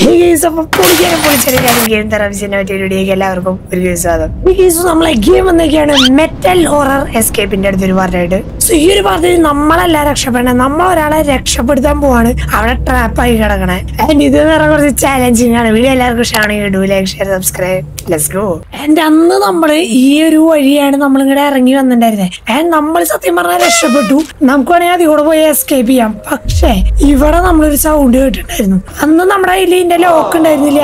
Hey guys, I'm game game game metal horror escape in the So here are the number challenging video share, subscribe. Let's go. And another year and number and if I'm really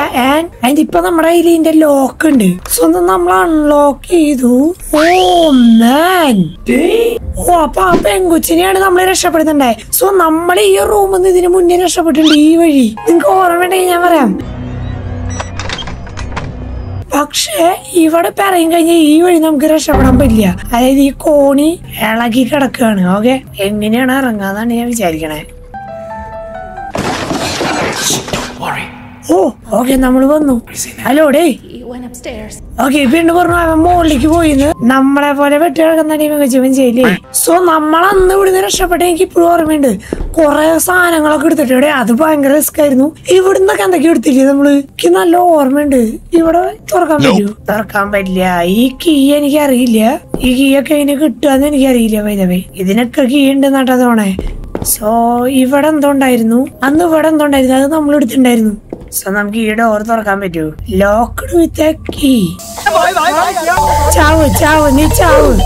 in the lock, so the number unlock you. Oh man, oh, Papa and Gucci and the letter shepherd and I. So, number your room and the moon dinner shepherd and delivery. Think even a pairing, even I'm going to shop on Bidia. I the Coney, and like it a kernel, okay? And don't worry. Oh, okay, number hello, day. He went upstairs. Okay, been over now. I'm more like you in the number of whatever terror and the name of Jimmy Jelly. So, Namalan, the shepherd, and keep poor window. Corazan and look at the today, the banger scared no. He wouldn't look at the good thing. Kina low or mendel. You would have come to you. Tarkam Bedlia, Iki and Yarilia. Iki, okay, you could turn in Yarilia by the way. It didn't cookie in the Natadona. So, if I don't die, no, and the Vadan don't die, I'm looking down. So, I'm going to come with you. Locked with a key. Ciao, ciao, ni ciao.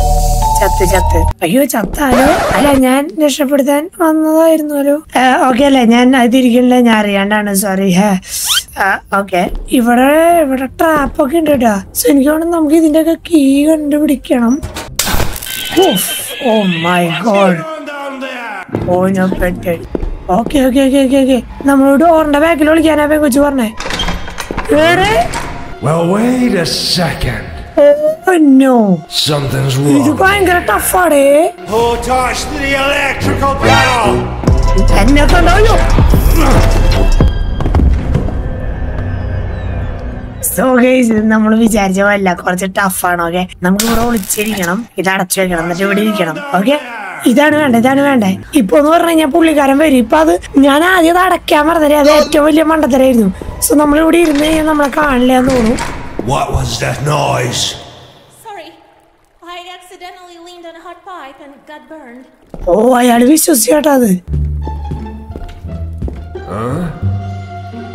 Are you a chapter? Alanyan, the shepherd then? Okay, Lanyan, I did get Lanari and I'm sorry. Okay. If I were a trap, pocket data. So, you're not getting a key and do it. Oh my god. Oh, no, petted. Okay. Now, door on the back, look at having a journey. Well, wait a second. Oh no. Something's wrong. You're going to get a fart, eh? Who touched the electrical panel? And I don't know you. So, guys, I'm going to be charged with a tough fun, okay? I'm going to roll it chilling on. It's not a chicken on the table, okay? Idan Iponaranya Pulicaram very pad, Nana, the other camera that William under the radio. So Namudi remained on my car and Leonor. What was that noise? Sorry, I accidentally leaned on a hot pipe and got burned. Oh, I had wished to see it. Huh?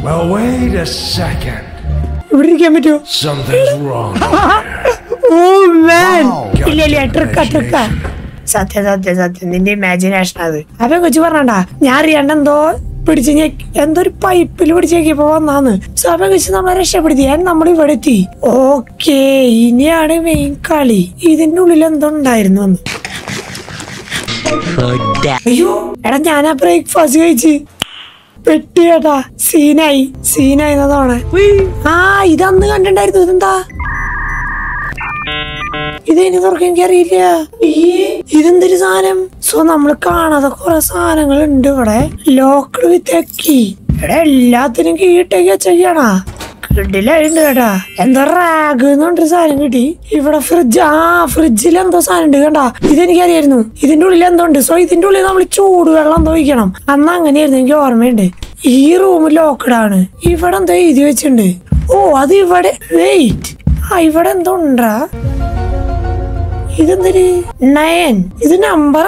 Well, wait a second. Something's wrong. Oh man, wow. Something in the imagination. I think you are not Yari and though, pretty and the pipe, Pilotiki for one. So I think it's not a shepherd, the end number of it. Okay, Niarame Kali. Is the new London diamond. You at a breakfast, Gachi. Petiata, Sinai, Sinai, and the we ah, you don't know under the this is the design. This is the design. So, we will lock with a key. We will take a key. And the rag is not designed. If a fridge, a fridge is not designed. This is 9. This is number.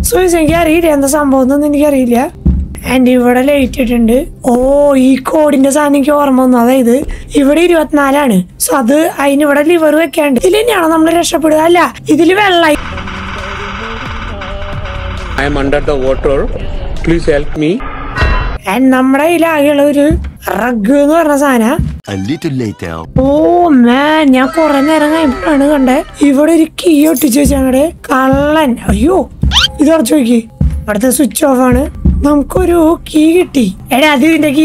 So, you can get it and the sample. And you were late. Oh, you code in the signing your mona. You were at Nalan. So, I never leave a weekend. I am under the water. Please help me. And a little later. Oh man, I'm going to go to the key. I'm going to go to the switch off. I'm going to key. I'm going to go to the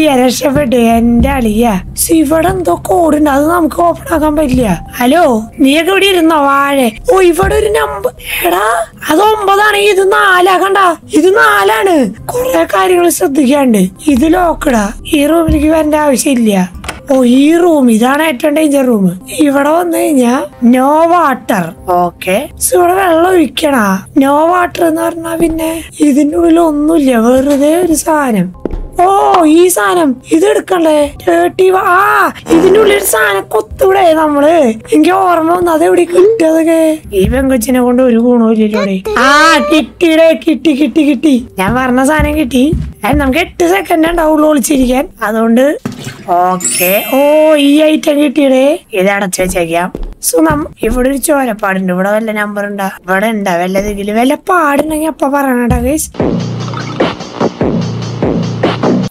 oh, this room is a danger room. Here no water. Okay. So, what no water. This is no water. This is no water. This is no water. Oh, this item. This is the 30. Ah, this is the so, if you reach a part in the world, the number and the burden, the well, the little part in a papa and a ways.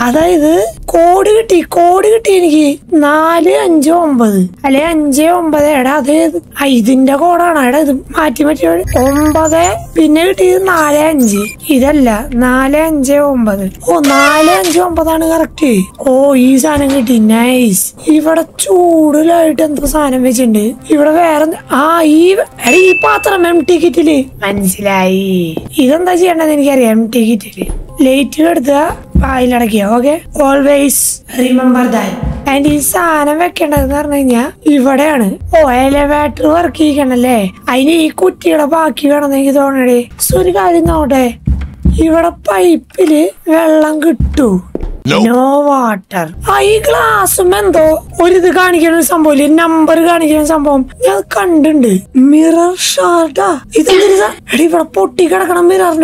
Ada codity, Nali and Jomble. Alian Jomba, I didn't go on. I had the mathematical Omba there, Pinati Nalanji, Idella, Nalan Jomba. Oh, Nalan Jomba, oh, he's an entity, nice. He was a two related to Sana Vigendi. He was aware, ah, Eve, Ripatram empty kitty. Mansilai. Isn't the Janathan empty kitty? Later the okay? Always remember that. And this oh, elevator work. I need to get a back here on the other. So, regarding that, you were a pipe, well, too. No water. I glass mendo. Only the gun given some bully, number gun given some bomb. You'll condemn mirror sharda. Isn't there a river potty got a mirror?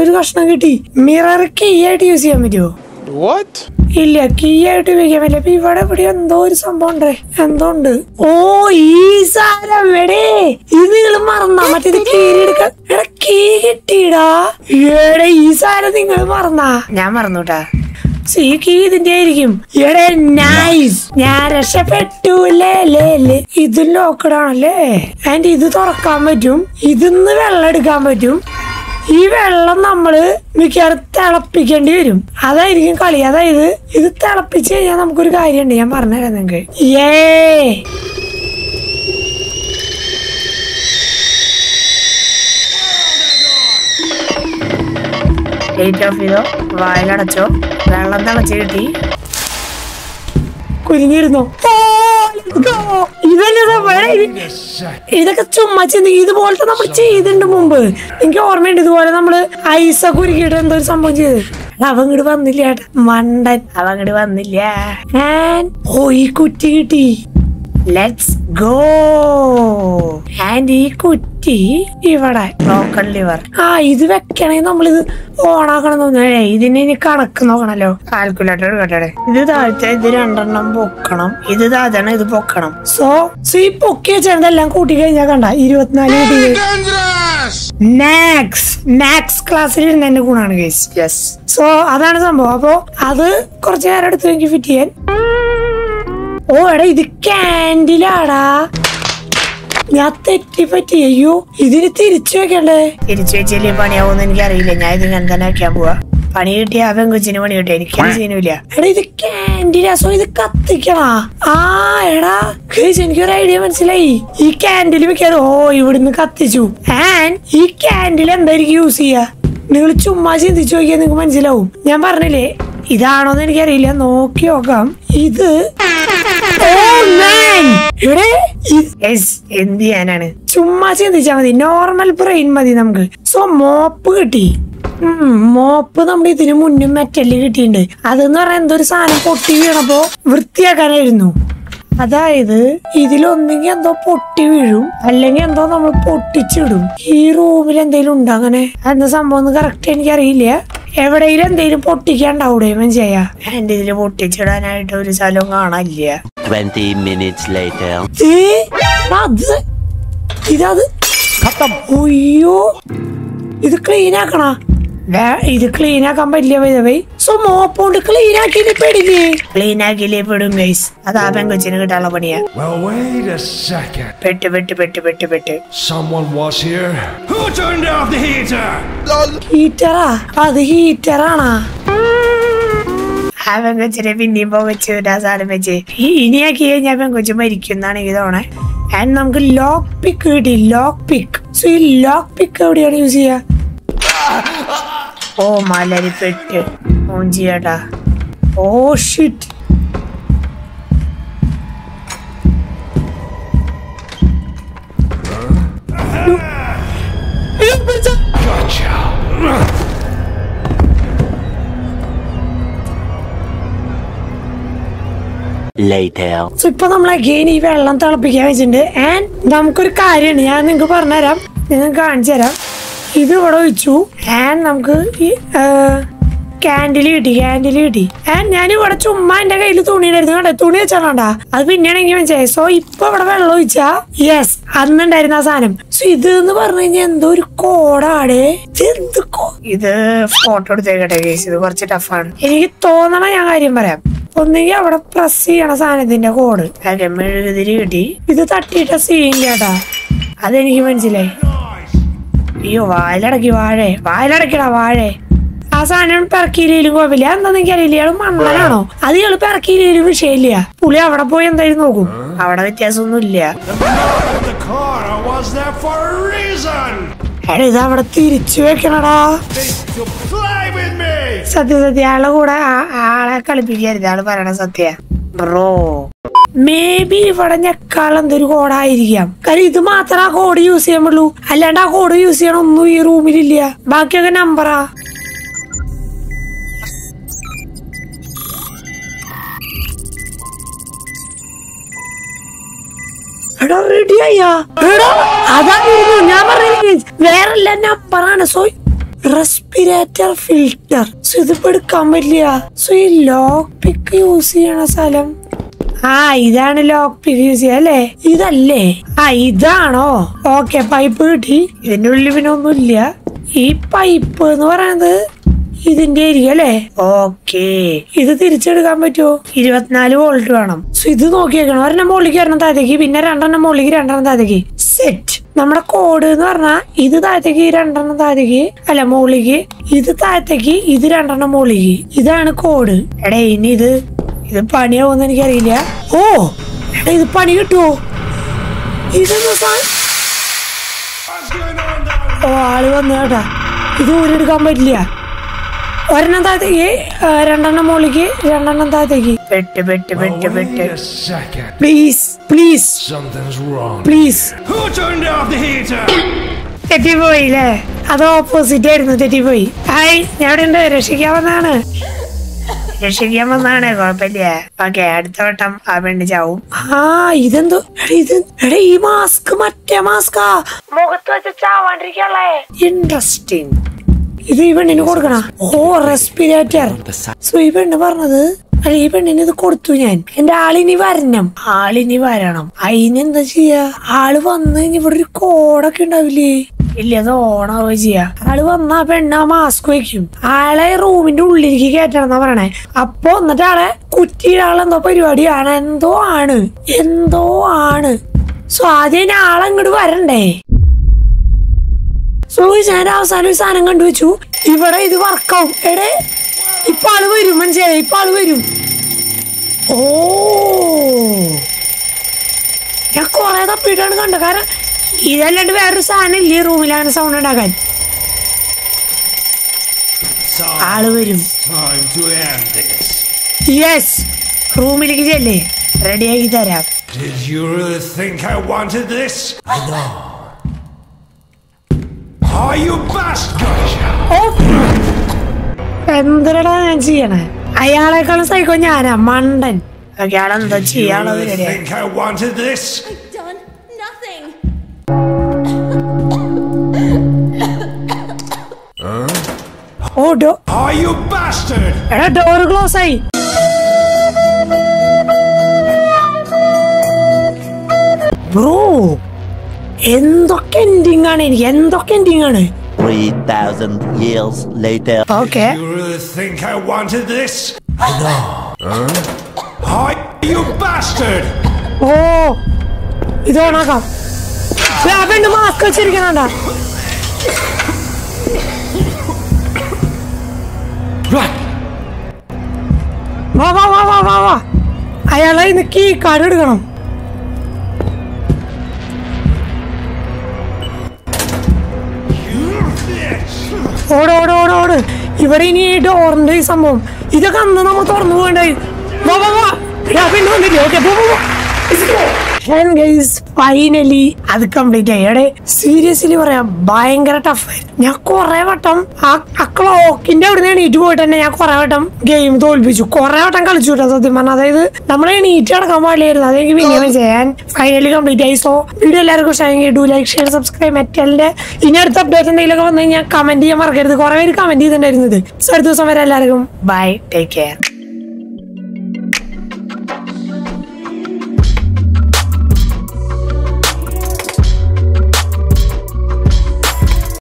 Mirror key yet you see a video. What? Ilya key yet we gave a pee whatever and though some boundary and don't. Oh, he's a very evil marna. The key tida. Here is a thing of marna. Namarnuta. So you keep the dairy him. You're nice. You're a shepherd too. Lele. It's a locker on lay. And it's a comedium. It's a well comedium. He well number. Make your therapy and dirium. Other you can call it either. It's a therapy change and I'm good guy and I'm not. Yay. Eight of you, Violet Joe, Valandana Chirity. Couldn't you know? Oh, let's go! Even is a very. It is too much in the either Walton of cheese in the Mumble. Think your men is one number. I saw good get under some budget. Avangduan the yard, Monday, Avangduan the yard. And oh, he could tea. Let's go! And he could. Broken liver. Ah, is the can I believe? Oh, I'm not any caracano calculator. This is the bokanum. So, sweep pockets and the Lankuti Yaganda. Max class in the Gunangis. Yes. So, other than Bobo, other Corsair 2015. Oh, the candy lara. You did it, check it. It's a chili bunny, I wouldn't get it, and then I can work. Oh man! Yes, in the end. Normal brain. So, mop kitty. Mop is a metal. That's why I'm not Adaidu, Idilon Ningando Potivirum, Alangando Potichudum, Hero Vilandilum Dagane, and the Sambon Garten Yarilia, ever Iran they report Tikan out even Jaya, and they report teacher and I do this along on idea. 20 minutes later, see, Mads, it does cut you. It's clean Akana. Where is the clean completely away the way? So more put clean pretty clean guys. Well, wait a second. Better. Someone was here. Who turned off the heater? Haven't got to be nimble with you, does Adamaji. He haven't got to make you none of and I'm going lock pick ready, lock pick. So you lock pick out your use here. Oh my lady pet. Oh shit. Later. So I'm like any well on top and Namkur if you want to and I'm candy lady, and any water to mind a little needed to nature. I'll be nearing even say so. Yes, I'm not in asylum. See the warning and do record a day. Did the code either photo take a case of watch it a fun. Any tone I remember. Only you have a press and a sign in the code. I can marry the duty with the 30 seeing data. I then even delay. You are like you are a violet. As I am perky, go beyond the Galileo Manano. A little perky, Vishalia. Pulia, boy, and there is no good. Our Tasunulia. The car was there for a reason. It is our theory to fly with me. Saturday, the Alagoda, Alacalipia, the Alvarana Satia. Bro. Maybe for a neck column, the record idea. Caridumatra, go to use him, Lu, Alanda, go to use your own new room, Milia, Bacaganambra. Where Lena Parana soy? Respirator filter. So the bird come with Lia. So you lock, pick you see an asylum. Ah, this is a lock pick. This is a lay. Ah, this is okay, pipe. This is no living on Mulia. This pipe is in the okay. This is the Richard Gamato. It was Nalu Oldranum. So this is okay. I am only here and that they give in a random molly and that they sit. Number code is not either that they get under that they get a lamoli. Either that they get either under a molly. Either a code. A day neither. The Pani on the Garilla. Oh, the Pani too. Is it the sun? Oh, I want that. You will come with Lia. Or another day, Randanamoliki, Randanataki. Better. Please. Something's wrong. Please. Who turned off the heater? Tetivoy, the opposite end of the Tetivoy. I never ended a Shikavanana. Okay, I thought I'm in the job. Ah, isn't the reason? Hey, mask, Matamaska, Mogata Chow and Rikale. Interesting. Is even in Gorgana? Oh, respirator. So even another, I even in the Cortunian and Ali Nivaranum. I in the Gia, Alvan, then you would record a kind of lee. Illiazon, I was here. I don't want to mask him. I lay room in Dully get another night. Upon the Tara, Kutira and the Periodian and Doan. So Adina Alan good warranty. So I am going to do this. Did you really think I wanted this? No. Are you bastard? Oh! Did you really think I wanted this? I've done nothing. Huh? Oh, do are you bastard? Door close. Bro! Endok ending 3,000 years later. Okay. Did you really think I wanted this? No. Hi, you bastard! Oh, it's on a cup. We haven't the mask of Chirgananda. I align the key carded. Order. You very need or day some home. Either come the Namator no and I. Baba, rapid on the day. Okay, Baba. And guys, finally, I've completed. Seriously, we're buying a tough fight. Yakoravatum, a clock in the do it and Yakoravatum game told which you correct uncle shooters of the Manada. Namani, Chakama later, they give me and finally complete. So, video Largo do like, share, subscribe, and tell the inner subject and the comment, the market, the correct comment, and everything. Sir, do somewhere. Bye, take care.